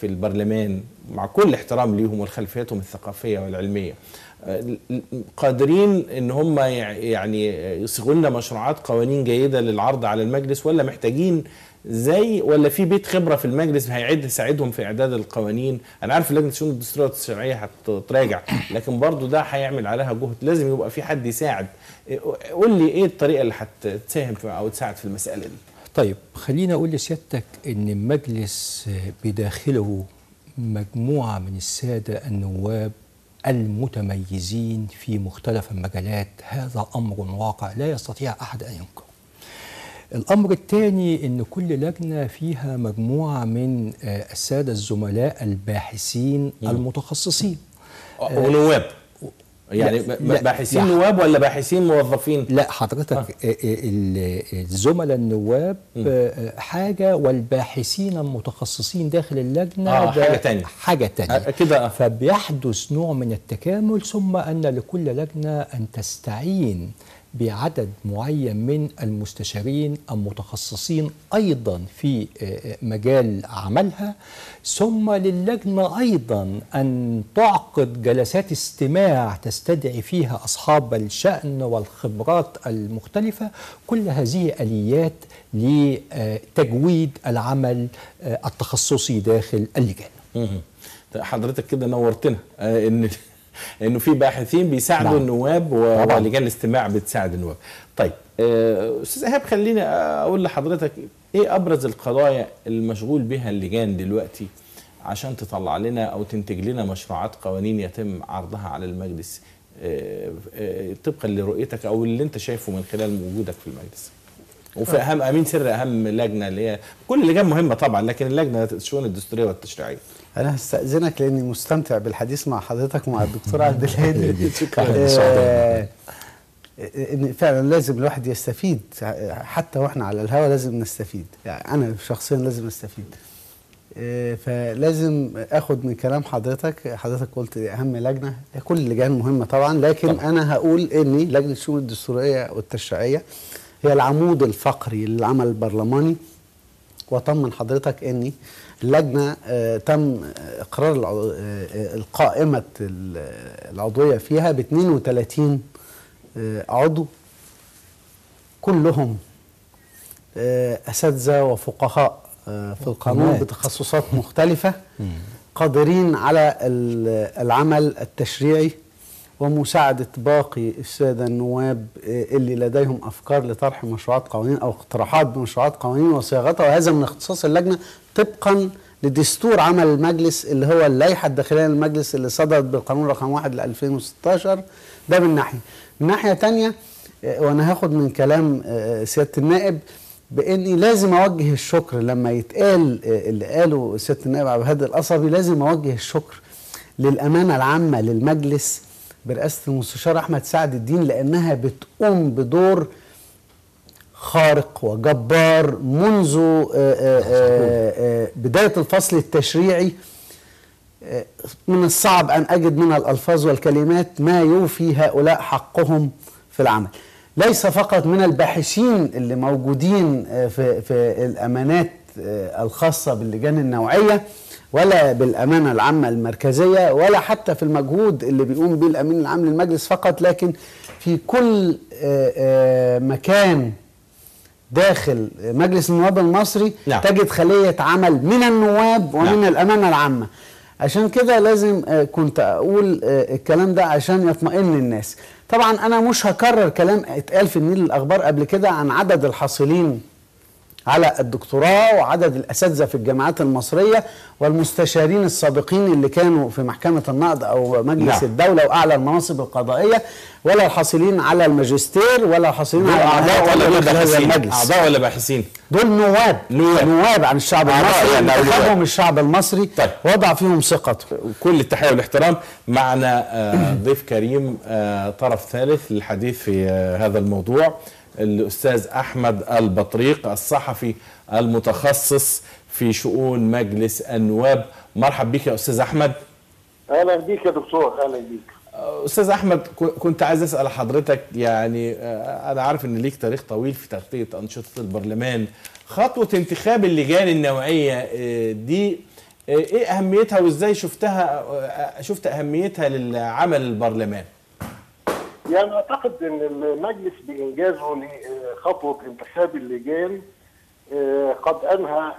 في البرلمان مع كل احترام ليهم والخلفياتهم الثقافية والعلمية قادرين ان هم يعني يصيغوا لنا مشروعات قوانين جيدة للعرض على المجلس، ولا محتاجين زي ولا في بيت خبرة في المجلس هيعد يساعدهم في اعداد القوانين؟ انا عارف لجنة الشؤون الدستورية والتشريعية هتراجع، لكن برضو ده هيعمل عليها جهد، لازم يبقى في حد يساعد. قول لي ايه الطريقة اللي هتساهم او تساعد في المسألة دي؟ طيب خليني اقول لسيادتك ان المجلس بداخله مجموعة من السادة النواب المتميزين في مختلف المجالات، هذا امر واقع لا يستطيع احد ان ينكره. الامر الثاني ان كل لجنه فيها مجموعه من الساده الزملاء الباحثين المتخصصين ونواب، يعني باحثين نواب ولا باحثين موظفين؟ لا حضرتك الزملاء النواب حاجه والباحثين المتخصصين داخل اللجنه حاجه ثانيه، حاجه ثانيه كده. فبيحدث نوع من التكامل، ثم ان لكل لجنه ان تستعين بعدد معين من المستشارين المتخصصين أيضا في مجال عملها، ثم للجنة أيضا أن تعقد جلسات استماع تستدعي فيها أصحاب الشأن والخبرات المختلفة. كل هذه آليات لتجويد العمل التخصصي داخل اللجان. حضرتك كده نورتنا انه في باحثين بيساعدوا النواب ولجان الاستماع بتساعد النواب. طيب استاذ ايهاب، خليني اقول لحضرتك ايه ابرز القضايا المشغول بها اللجان دلوقتي عشان تطلع لنا او تنتج لنا مشروعات قوانين يتم عرضها على المجلس طبقا لرؤيتك او اللي انت شايفه من خلال وجودك في المجلس، وفي اهم امين سر اهم لجنه اللي هي كل اللجان مهمه طبعا، لكن اللجنه الشؤون الدستوريه والتشريعيه. انا هستاذنك لاني مستمتع بالحديث مع حضرتك ومع الدكتور عبد الهادي. شكرا. فعلا لازم الواحد يستفيد، حتى واحنا على الهوا لازم نستفيد، يعني انا شخصيا لازم استفيد. فلازم اخد من كلام حضرتك، حضرتك قلت اهم لجنه، كل اللجان مهمه طبعا، لكن انا هقول ان لجنه الشؤون الدستوريه والتشريعيه هي العمود الفقري للعمل البرلماني. واطمن حضرتك ان اللجنه تم اقرار القائمه العضويه فيها ب 32 عضو، كلهم اساتذه وفقهاء في القانون بتخصصات مختلفه قادرين على العمل التشريعي ومساعدة باقي السادة النواب اللي لديهم أفكار لطرح مشروعات قوانين أو اقتراحات بمشروعات قوانين وصياغتها، وهذا من اختصاص اللجنة طبقا لدستور عمل المجلس اللي هو اللائحة الداخلية للمجلس اللي صدرت بالقانون رقم 1 ل 2016. ده من ناحية. من ناحية تانية، وأنا هاخد من كلام سيادة النائب بإني لازم أوجه الشكر لما يتقال اللي قاله سيادة النائب عبد الهادي القصبي، لازم أوجه الشكر للأمانة العامة للمجلس برئاسة المستشار أحمد سعد الدين، لأنها بتقوم بدور خارق وجبار منذ بداية الفصل التشريعي. من الصعب أن أجد من الألفاظ والكلمات ما يوفي هؤلاء حقهم في العمل، ليس فقط من الباحثين اللي موجودين في الأمانات الخاصة باللجان النوعية ولا بالأمانة العامة المركزية ولا حتى في المجهود اللي بيقوم به الأمين العام للمجلس فقط، لكن في كل مكان داخل مجلس النواب المصري. نعم. تجد خلية عمل من النواب ومن نعم. الأمانة العامة. عشان كده لازم كنت أقول الكلام ده عشان يطمئن الناس. طبعا أنا مش هكرر كلام اتقال في النيل الأخبار قبل كده عن عدد الحاصلين على الدكتوراه وعدد الأساتذة في الجامعات المصرية والمستشارين السابقين اللي كانوا في محكمة النقض أو مجلس الدولة وأعلى المناصب القضائية، ولا الحاصلين على الماجستير ولا الحاصلين على أعضاء ولا باحثين. أعضاء ولا باحثين، دول نواب عن الشعب المصري، انتخبهم الشعب المصري. طيب. وضع فيهم ثقته. كل التحية والاحترام. معنا ضيف كريم طرف ثالث للحديث في هذا الموضوع، الأستاذ أحمد البطريق الصحفي المتخصص في شؤون مجلس النواب. مرحب بك يا أستاذ أحمد. أهلا بيك يا دكتور. أهلا بيك أستاذ أحمد. كنت عايز أسأل حضرتك، يعني أنا عارف إن ليك تاريخ طويل في تغطية أنشطة البرلمان، خطوة انتخاب اللجان النوعية دي ايه اهميتها وازاي شفت اهميتها للعمل البرلمان؟ يعني اعتقد ان المجلس بانجازه لخطوه الانتخاب اللي جاري قد انهى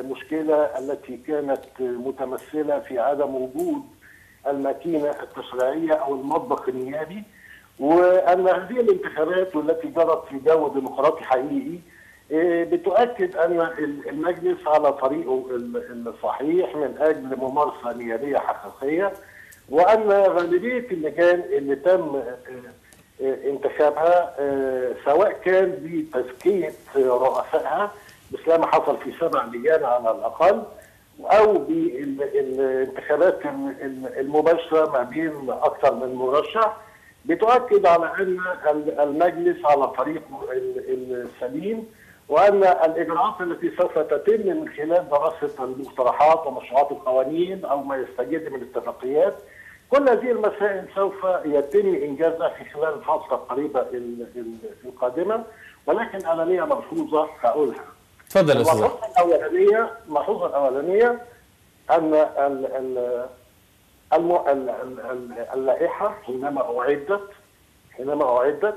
المشكله التي كانت متمثله في عدم وجود الماكينه التشريعيه او المطبخ النيابي، وان هذه الانتخابات والتي جرت في جو ديمقراطي حقيقي بتؤكد ان المجلس على طريقه الصحيح من اجل ممارسه نيابيه حقيقيه، وان غالبيه اللجان اللي تم انتخابها سواء كان بتزكيه رؤسائها مثل ما حصل في 7 لجان على الاقل، او بالانتخابات المباشره ما بين اكثر من مرشح، بتؤكد على ان المجلس على طريقه السليم، وان الاجراءات التي سوف تتم من خلال دراسه المقترحات ومشروعات القوانين او ما يستجد من اتفاقيات، كل هذه المسائل سوف يتم انجازها في خلال الفتره القريبه القادمه، ولكن انانيه ملحوظه هقولها. اتفضل يا استاذ. الملحوظه الاولانيه ان اللائحه حينما اعدت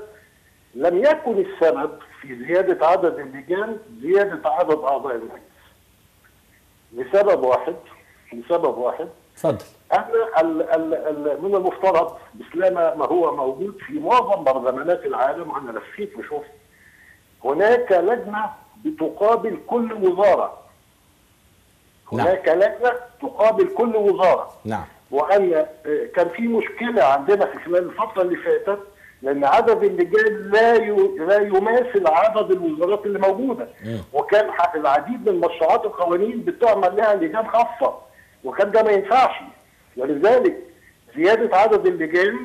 لم يكن السبب في زيادة عدد اللجان زيادة عدد أعضاء المجلس لسبب واحد اتفضل. من المفترض بسلامة ما هو موجود في معظم برلمانات العالم، وأنا لفيت وشفت، هناك لجنة بتقابل كل وزارة. نعم. هناك لجنة تقابل كل وزارة. نعم. وأن كان في مشكلة عندنا في خلال الفترة اللي فاتت، لأن عدد اللجان لا يماثل عدد الوزارات اللي موجودة، وكان العديد من مشروعات القوانين بتعمل لها لجان خاصة، وكان ده ما ينفعش، ولذلك زيادة عدد اللجان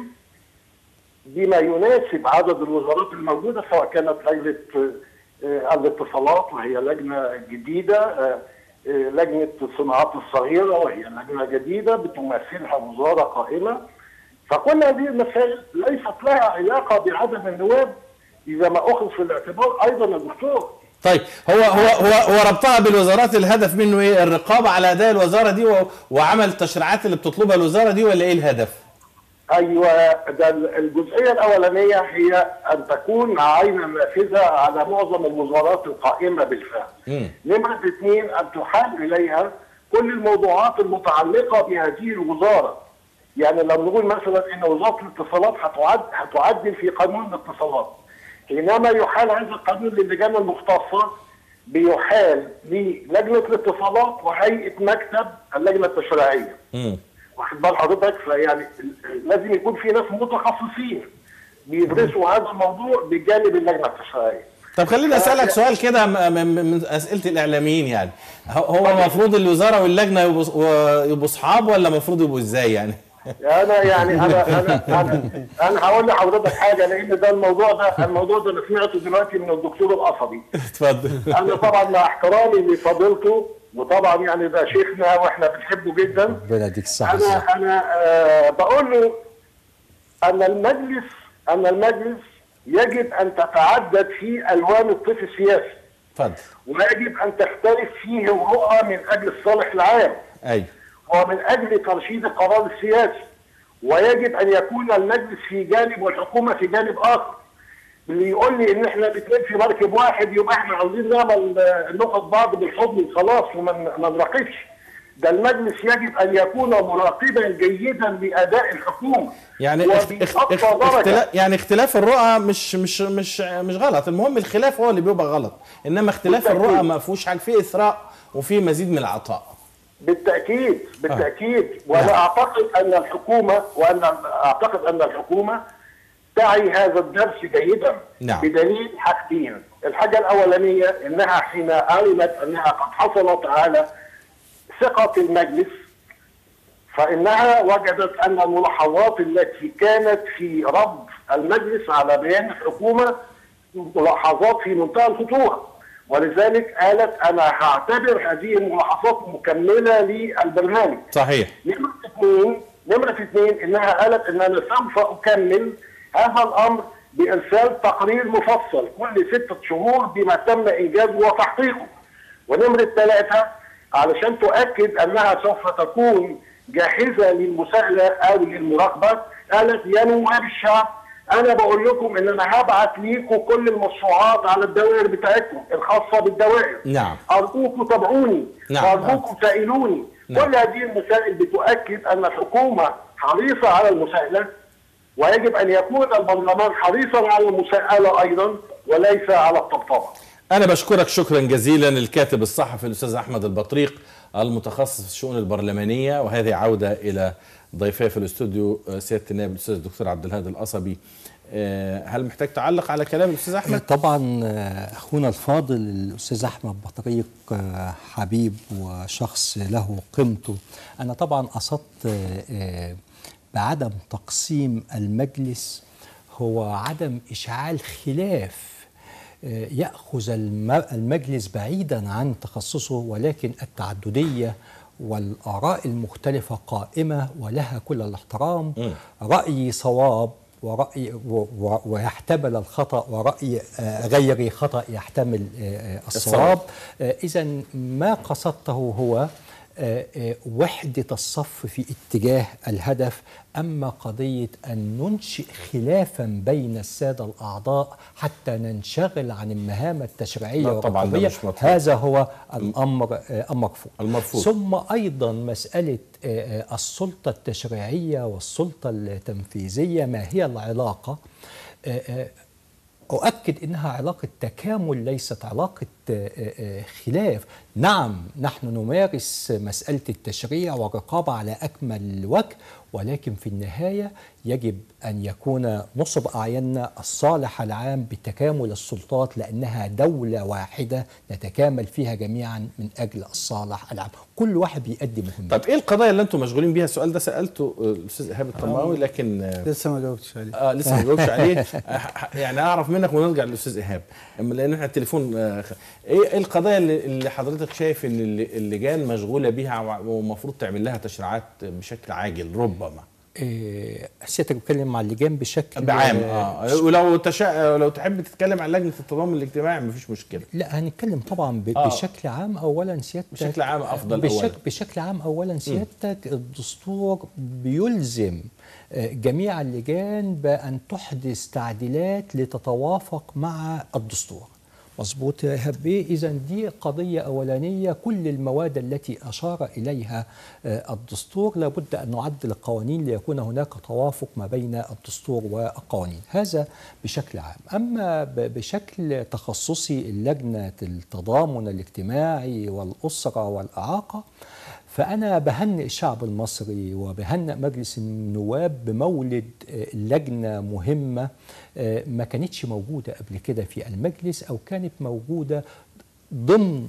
بما يناسب عدد الوزارات الموجودة، سواء كانت لجنة الاتصالات وهي لجنة جديدة، لجنة الصناعات الصغيرة وهي لجنة جديدة بتمثلها وزارة قائمة، فكل هذه المسائل ليست لها علاقه بعدم النواب اذا ما اخذ في الاعتبار ايضا الدكتور. طيب هو ربطها بالوزارات، الهدف منه ايه؟ الرقابه على اداء الوزاره دي وعمل التشريعات اللي بتطلبها الوزاره دي، ولا ايه الهدف؟ ايوه، ده الجزئيه الاولانيه هي ان تكون عينا نافذه على معظم الوزارات القائمه بالفعل. نمره 2 ان تحال اليها كل الموضوعات المتعلقه بهذه الوزاره. يعني لو نقول مثلا ان وزاره الاتصالات هتعدل في قانون الاتصالات، حينما يحال هذا القانون للجان المختصه بيحال للجنه الاتصالات وهيئه مكتب اللجنه التشريعيه. واخد بال حضرتك؟ فيعني لازم يكون في ناس متخصصين بيدرسوا هذا الموضوع بجانب اللجنه التشريعيه. طب خليني اسالك سؤال كده من اسئله الاعلاميين، يعني هو المفروض الوزاره واللجنه يبقوا اصحاب، ولا المفروض يبقوا ازاي يعني؟ انا هقول لحضرتك حاجه، لان ده الموضوع ده انا سمعته دلوقتي من الدكتور القصبي. اتفضل. انا طبعا مع احترامي لفضيلته، وطبعا يعني ده شيخنا واحنا بنحبه جدا، ربنا يديك الصحه. انا بقول له ان المجلس يجب ان تتعدد فيه الوان الطيف السياسي. اتفضل. ويجب ان تختلف فيه الرؤى من اجل الصالح العام. ايوه. ومن أجل ترشيد القرار السياسي، ويجب أن يكون المجلس في جانب والحكومة في جانب آخر. اللي يقول لي إن إحنا الاتنين في مركب واحد يبقى إحنا عاوزين نعمل ناخد بعض بالحضن وخلاص وما نراقبش، ده المجلس يجب أن يكون مراقبا جيدا لأداء الحكومة. يعني اختلاف الرؤى مش غلط، المهم الخلاف هو اللي بيبقى غلط، إنما اختلاف الرؤى ما فيهوش حاجة، فيه إثراء وفيه مزيد من العطاء. بالتأكيد. وأنا أعتقد أن الحكومة تعي هذا الدرس جيدا. نعم. بدليل حاجتين، الحاجة الأولانية أنها حين علمت أنها قد حصلت على ثقة المجلس، فإنها وجدت أن الملاحظات التي كانت في رد المجلس على بيان الحكومة ملاحظات في منتهى الخطورة، ولذلك قالت أنا هعتبر هذه الملاحظات مكملة للبرنامج. صحيح. نمرة 2 إنها قالت إن أنا سوف أكمل هذا الأمر بإرسال تقرير مفصل كل 6 شهور بما تم إنجازه وتحقيقه. ونمرة 3 علشان تؤكد أنها سوف تكون جاهزة للمساءلة أو للمراقبة. قالت يا نواب الشعب أنا بقول لكم إن أنا هبعت ليكم كل المشروعات على الدوائر بتاعتكم الخاصة بالدوائر. نعم. أرجوكم تابعوني. نعم. أرجوكم سائلوني. نعم. كل هذه المسائل بتؤكد أن الحكومة حريصة على المساءلة، ويجب أن يكون البرلمان حريصا على المساءلة أيضا وليس على الطبطبة. أنا بشكرك شكرا جزيلا الكاتب الصحفي الأستاذ أحمد البطريق المتخصص في الشؤون البرلمانية، وهذه عودة إلى ضيفي في الاستوديو سيادة النائب الأستاذ الدكتور عبد الهادي القصبي. هل محتاج تعلق على كلام الأستاذ أحمد؟ طبعا أخونا الفاضل الأستاذ أحمد البطريق حبيب وشخص له قيمته. أنا طبعا أصدت بعدم تقسيم المجلس هو عدم إشعال خلاف يأخذ المجلس بعيدا عن تخصصه، ولكن التعددية والآراء المختلفة قائمة ولها كل الاحترام. رأيي صواب ورأي ويحتمل الخطأ، ورأي غيري خطأ يحتمل الصواب. إذا ما قصدته هو وحدة الصف في اتجاه الهدف، أما قضية أن ننشئ خلافا بين السادة الأعضاء حتى ننشغل عن المهام التشريعية والرقمية هذا هو الأمر المرفوض. ثم أيضا مسألة السلطة التشريعية والسلطة التنفيذية ما هي العلاقة؟ أؤكد أنها علاقة تكامل ليست علاقة خلاف. نعم نحن نمارس مسألة التشريع والرقابة على أكمل وجه، ولكن في النهاية يجب أن يكون نصب أعيننا الصالح العام بتكامل السلطات، لأنها دولة واحدة نتكامل فيها جميعا من أجل الصالح العام، كل واحد بيقدم مهمته. طب إيه القضايا اللي أنتم مشغولين بيها؟ السؤال ده سألته الأستاذ إيهاب الطماوي لكن لسه ما جاوبتش عليه. لسه ما جاوبتش عليه. يعني أعرف منك ونرجع للأستاذ إيهاب، أما لأن إحنا التليفون إيه القضايا اللي حضرتك شايف إن اللجان مشغولة بيها ومفروض تعمل لها تشريعات بشكل عاجل ربما؟ حسيتك بتكلم عن اللجان بشكل بعام. ولو لو تحب تتكلم عن لجنه التضامن الاجتماعي مفيش مشكله. لا هنتكلم طبعا بشكل عام. اولا سيادتك بشكل عام افضل. بشكل عام اولا سيادتك الدستور بيلزم جميع اللجان بان تحدث تعديلات لتتوافق مع الدستور. مظبوط يا إيهاب بيه. إذا دي قضية أولانية، كل المواد التي أشار إليها الدستور لابد أن نعدل القوانين ليكون هناك توافق ما بين الدستور والقوانين، هذا بشكل عام. أما بشكل تخصصي اللجنة التضامن الاجتماعي والأسرة والإعاقة، فأنا بهنئ الشعب المصري وبهنئ مجلس النواب بمولد لجنة مهمة ما كانتش موجودة قبل كده في المجلس أو كانت موجودة ضمن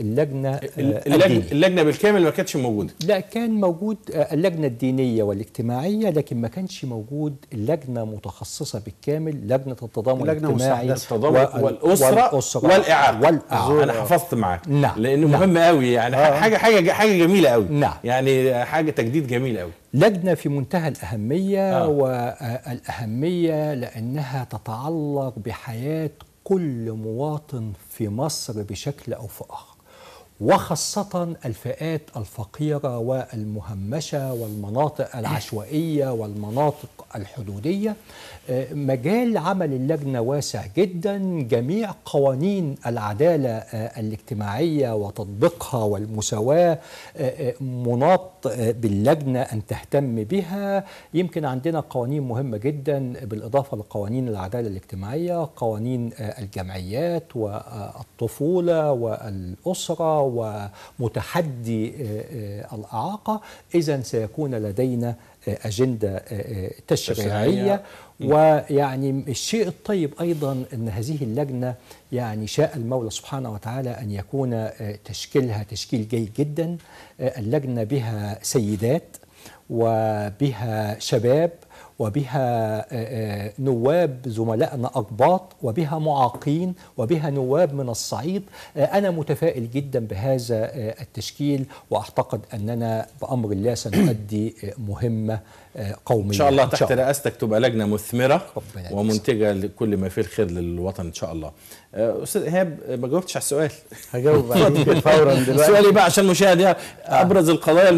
اللجنة الدينية. اللجنة بالكامل ما كانتش موجودة. لا كان موجود اللجنة الدينية والاجتماعية، لكن ما كانش موجود لجنة متخصصة بالكامل، لجنة التضامن الاجتماعي والأسرة والإعاقة. أنا حفظت معاك. نعم. لأنه مهم قوي. يعني حاجة جميلة قوي. نعم. يعني حاجة تجديد جميل قوي. لجنة في منتهى الأهمية. والأهمية لأنها تتعلق بحياة كل مواطن في مصر بشكل أو في آخر، وخاصة الفئات الفقيرة والمهمشة والمناطق العشوائية والمناطق الحدودية. مجال عمل اللجنة واسع جدا، جميع قوانين العدالة الاجتماعية وتطبيقها والمساواة مناط باللجنة أن تهتم بها. يمكن عندنا قوانين مهمة جدا بالإضافة لقوانين العدالة الاجتماعية، قوانين الجمعيات والطفولة والأسرة ومتحدي الإعاقة. إذن سيكون لدينا أجندة تشريعية. ويعني الشيء الطيب أيضا أن هذه اللجنة يعني شاء المولى سبحانه وتعالى أن يكون تشكيلها تشكيل جيد جدا. اللجنة بها سيدات وبها شباب وبها نواب زملائنا أقباط، وبها معاقين، وبها نواب من الصعيد. أنا متفائل جدا بهذا التشكيل، وأعتقد أننا بأمر الله سنؤدي مهمة قومية. إن شاء الله تحت رئاستك تبقى لجنة مثمرة ومنتجة لكل ما فيه الخير للوطن إن شاء الله. أستاذ إيهاب ما جاوبتش على السؤال. هجاوب فورا دلوقتي. سؤالي بقى عشان مشاهديها أبرز القضايا